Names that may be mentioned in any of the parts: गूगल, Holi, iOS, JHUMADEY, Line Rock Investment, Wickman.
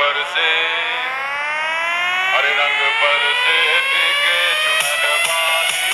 बरसे, हरे रंग बरसे बिके झुमड वाली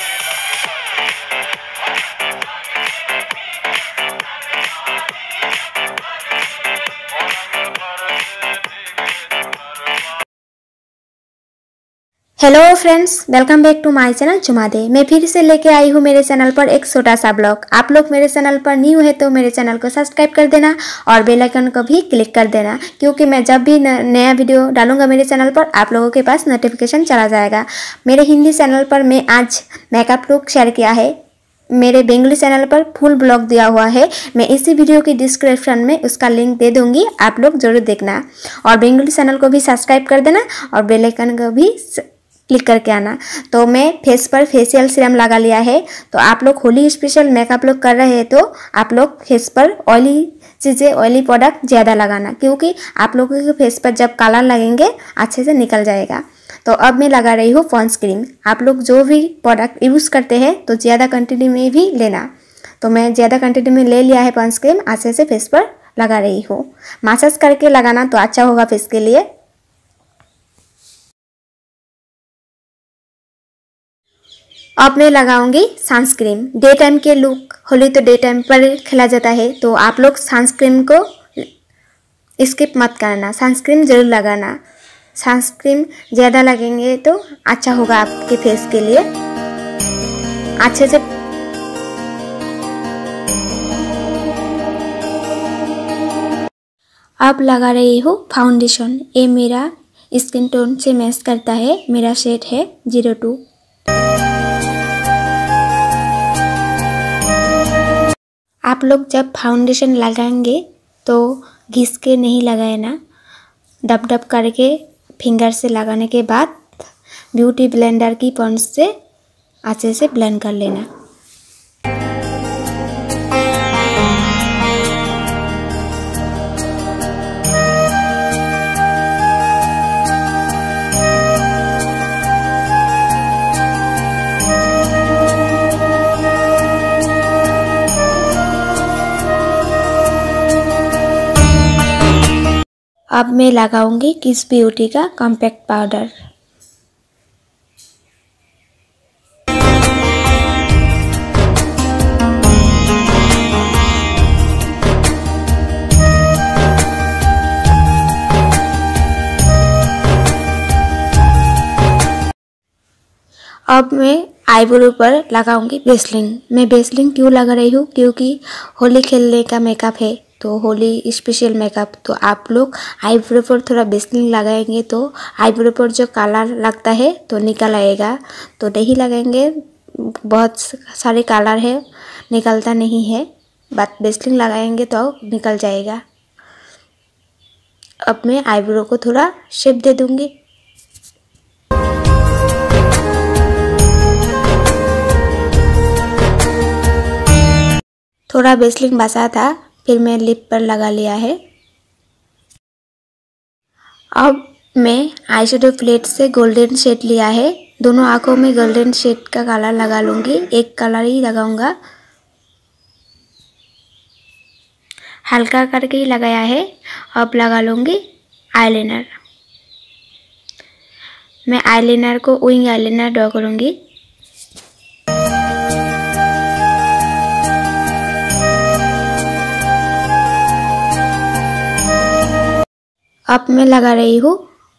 hello friends, welcome back to my channel जुमादे। मैं फिर से लेके आई हूँ मेरे चैनल पर एक छोटा सा ब्लॉग। आप लोग मेरे चैनल पर न्यू है तो मेरे चैनल को सब्सक्राइब कर देना और बेल आइकन को भी क्लिक कर देना, क्योंकि मैं जब भी नया वीडियो डालूंगा मेरे चैनल पर आप लोगों के पास नोटिफिकेशन चला जाएगा। मेरे हिंदी चैनल पर मैं आज मेकअप लुक शेयर किया है, मेरे बंगाली चैनल पर फुल ब्लॉग दिया हुआ है। मैं इसी वीडियो की डिस्क्रिप्शन में उसका लिंक दे दूंगी, आप लोग जरूर देखना और बंगाली चैनल को भी सब्सक्राइब कर देना और बेल आइकन को भी क्लिक करके आना। तो मैं फेस पर फेशियल सीरम लगा लिया है। तो आप लोग होली स्पेशल मेकअप लुक कर रहे हैं तो आप लोग फेस पर ऑयली चीज़ें, ऑयली प्रोडक्ट ज़्यादा लगाना, क्योंकि आप लोगों के फेस पर जब कलर लगेंगे अच्छे से निकल जाएगा। तो अब मैं लगा रही हूँ पॉन्स क्रीम। आप लोग जो भी प्रोडक्ट यूज़ करते हैं तो ज़्यादा क्वान्टिटी में भी लेना। तो मैं ज़्यादा क्वान्टिटी में ले लिया है पॉन्स क्रीम, अच्छे से फेस पर लगा रही हूँ। मसाज करके लगाना तो अच्छा होगा फेस के लिए। अब मैं लगाऊंगी सनस्क्रीन। डे टाइम के लुक, होली तो डे टाइम पर खेला जाता है, तो आप लोग सनस्क्रीन को स्किप मत करना, सनस्क्रीन जरूर लगाना। सनस्क्रीन ज़्यादा लगेंगे तो अच्छा होगा आपके फेस के लिए। अच्छे से अब लगा रही हूँ फाउंडेशन। ये मेरा स्किन टोन से मैच करता है, मेरा शेड है 02। आप लोग जब फाउंडेशन लगाएंगे तो घिस के नहीं लगाए ना, डब डब करके फिंगर से लगाने के बाद ब्यूटी ब्लेंडर की पॉन्च से अच्छे से ब्लेंड कर लेना। अब मैं लगाऊंगी किस ब्यूटी का कॉम्पैक्ट पाउडर। अब मैं आईब्रो पर लगाऊंगी बेसलिंग। मैं बेसलिंग क्यों लगा रही हूँ, क्योंकि होली खेलने का मेकअप है तो होली स्पेशल मेकअप, तो आप लोग आईब्रो पर थोड़ा बेसलिंग लगाएंगे तो आईब्रो पर जो कलर लगता है तो निकल आएगा। तो नहीं लगाएंगे, बहुत सारे कलर है निकलता नहीं है, बट बेसलिंग लगाएंगे तो निकल जाएगा। अब मैं आईब्रो को थोड़ा शेप दे दूंगी। थोड़ा बेसलिंग बचा था फिर मैं लिप पर लगा लिया है। अब मैं आईशैडो प्लेट से गोल्डन शेड लिया है। दोनों आंखों में गोल्डन शेड का कलर लगा लूँगी, एक कलर ही लगाऊंगा। हल्का करके ही लगाया है। अब लगा लूँगी आईलाइनर। मैं आईलाइनर को विंग आईलाइनर ड्रॉ करूँगी। अब मैं लगा रही हूँ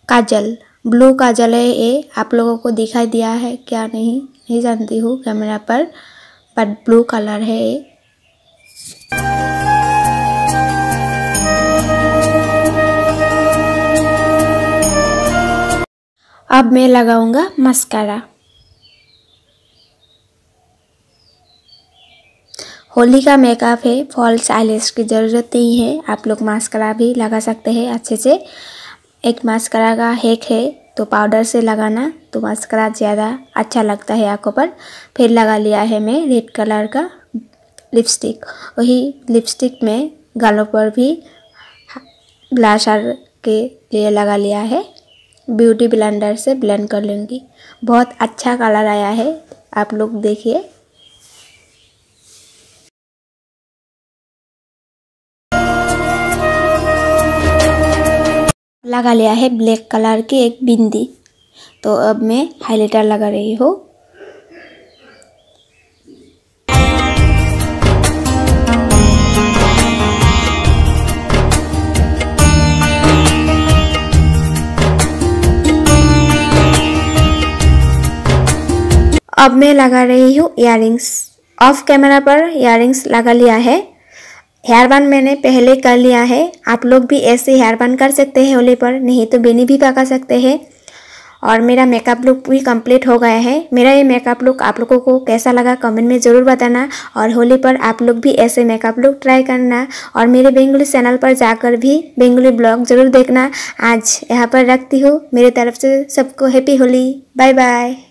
काजल। ब्लू काजल है ये, आप लोगों को दिखाई दिया है क्या नहीं जानती हूँ कैमरा पर, बट ब्लू कलर है ये। अब मैं लगाऊंगा मस्कारा। होली का मेकअप है, फॉल्स आईलैश की ज़रूरत नहीं है, आप लोग मास्कारा भी लगा सकते हैं अच्छे से। एक मास्कारा का हैक है तो पाउडर से लगाना, तो मास्कारा ज़्यादा अच्छा लगता है आंखों पर। फिर लगा लिया है मैं रेड कलर का लिपस्टिक। वही लिपस्टिक में गालों पर भी ब्लशर के लिए लगा लिया है। ब्यूटी ब्लेंडर से ब्लेंड कर लूँगी। बहुत अच्छा कलर आया है, आप लोग देखिए। लगा लिया है ब्लैक कलर की एक बिंदी। तो अब मैं हाइलाइटर लगा रही हूँ। अब मैं लगा रही हूँ इयररिंग्स। ऑफ कैमरा पर इयररिंग्स लगा लिया है। हेयर बैंड मैंने पहले कर लिया है। आप लोग भी ऐसे हेयर बैंड कर सकते हैं होली पर, नहीं तो बेनी भी पका सकते हैं। और मेरा मेकअप लुक भी कंप्लीट हो गया है। मेरा ये मेकअप लुक आप लोगों को कैसा लगा कमेंट में ज़रूर बताना, और होली पर आप लोग भी ऐसे मेकअप लुक ट्राई करना। और मेरे बेंगुली चैनल पर जाकर भी बेंगुली ब्लॉग ज़रूर देखना। आज यहाँ पर रखती हूँ। मेरे तरफ से सबको हैप्पी होली, बाय बाय।